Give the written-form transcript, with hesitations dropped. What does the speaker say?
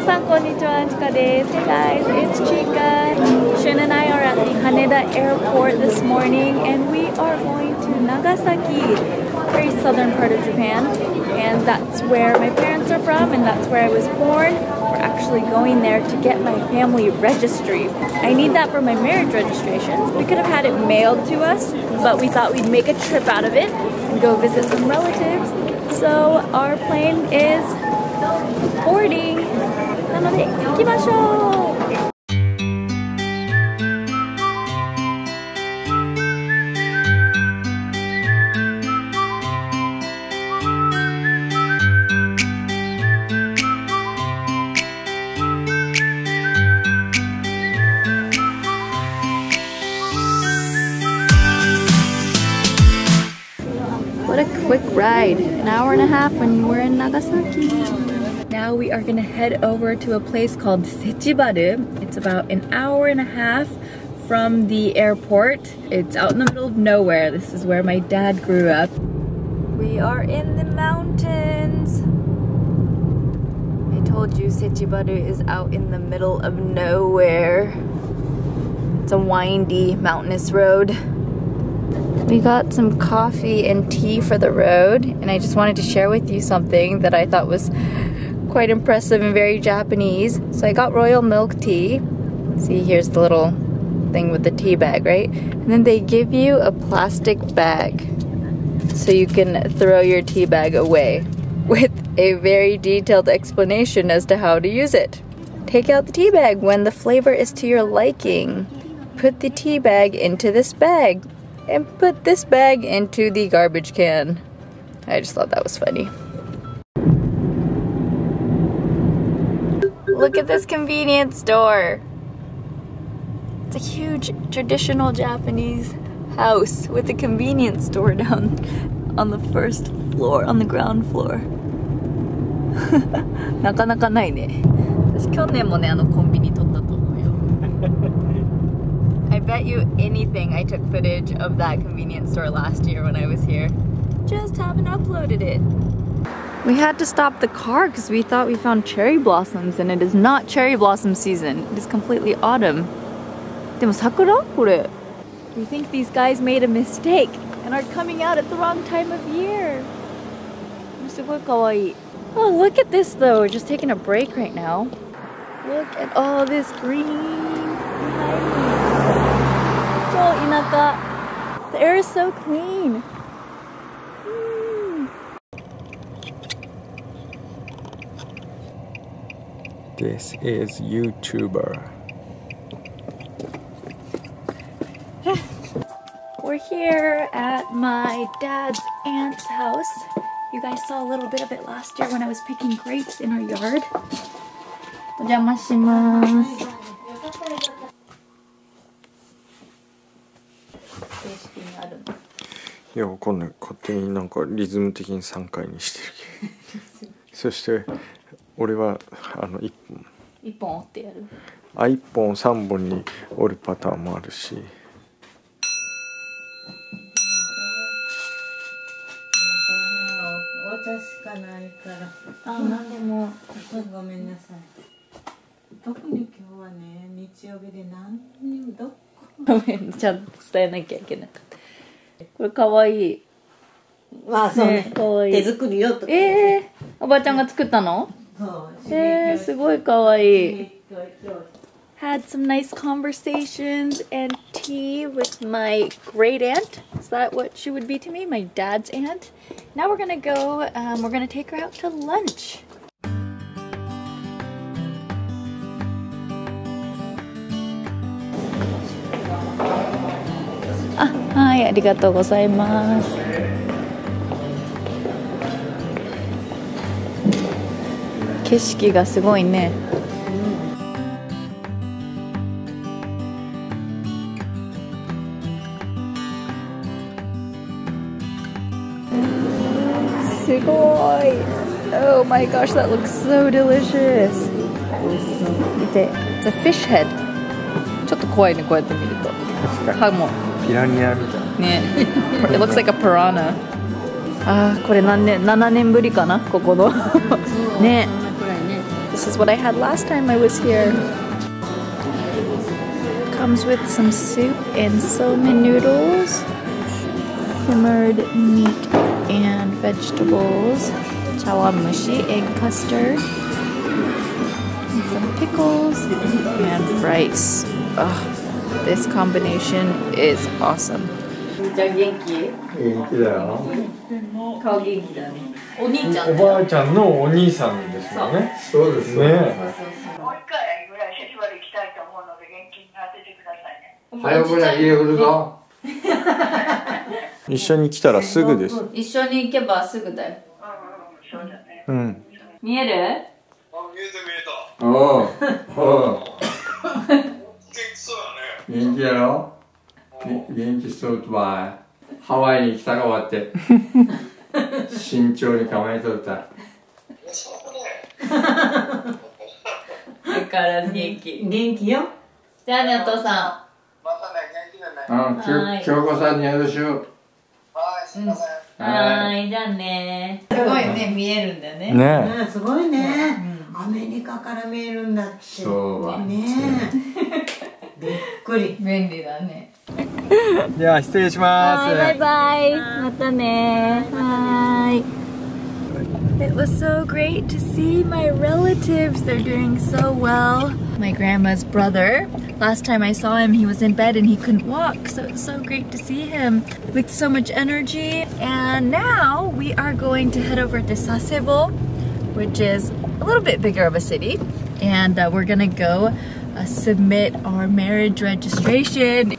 Minasan konnichiwa, Chica desu. Hey guys, it's Chica. Shin and I are at the Haneda airport this morning and we are going to Nagasaki, very southern part of Japan. And that's where my parents are from and that's where I was born. We're actually going there to get my family registry. I need that for my marriage registration. We could have had it mailed to us, but we thought we'd make a trip out of it and go visit some relatives. So our plane is boarding. なので行きましょう! What a quick ride! An hour and a half when we're in Nagasaki. Now we are gonna head over to a place called Sechibaru. It's about an hour and a half from the airport. It's out in the middle of nowhere. This is where my dad grew up. We are in the mountains. I told you Sechibaru is out in the middle of nowhere. It's a windy, mountainous road. We got some coffee and tea for the road, and I just wanted to share with you something that I thought was quite impressive and very Japanese. So I got royal milk tea. See, here's the little thing with the tea bag, right? And then they give you a plastic bag so you can throw your tea bag away with a very detailed explanation as to how to use it. Take out the tea bag when the flavor is to your liking. Put the tea bag into this bag and put this bag into the garbage can. I just thought that was funny. Look at this convenience store. It's a huge traditional Japanese house with a convenience store down on the first floor, on the ground floor. なかなかないね。私去年もね、あのコンビニ取ったと思うよ。I bet you anything I took footage of that convenience store last year when I was here. Just haven't uploaded it. We had to stop the car because we thought we found cherry blossoms, and it is not cherry blossom season. It is completely autumn. でも桜これ? We think these guys made a mistake and are coming out at the wrong time of year. Oh, look at this though. We're just taking a break right now. Look at all this green behind me. So inaka. The air is so clean. This is YouTuber. We're here at my dad's aunt's house. You guys saw a little bit of it last year when I was picking grapes in our yard. Ojamashima. Yeah, I don't know. Had some nice conversations and tea with my great aunt. Is that what she would be to me? My dad's aunt. Now we're gonna go, we're gonna take her out to lunch. Hi, arigatou gozaimasu. Oh my gosh, that looks so delicious. It's a fish head. It looks like a piranha. Ah, これ何年、7年ぶりかな、ここの。ね。This is what I had last time I was here. Comes with some soup and somen noodles, simmered meat and vegetables, chawamushi egg custard, and some pickles and rice. Oh, this combination is awesome. It was so great to see my relatives. They're doing so well. My grandma's brother, last time I saw him, he was in bed and he couldn't walk, so it's so great to see him with so much energy. And now we are going to head over to Sasebo, which is a little bit bigger of a city, and we're gonna go submit our marriage registration.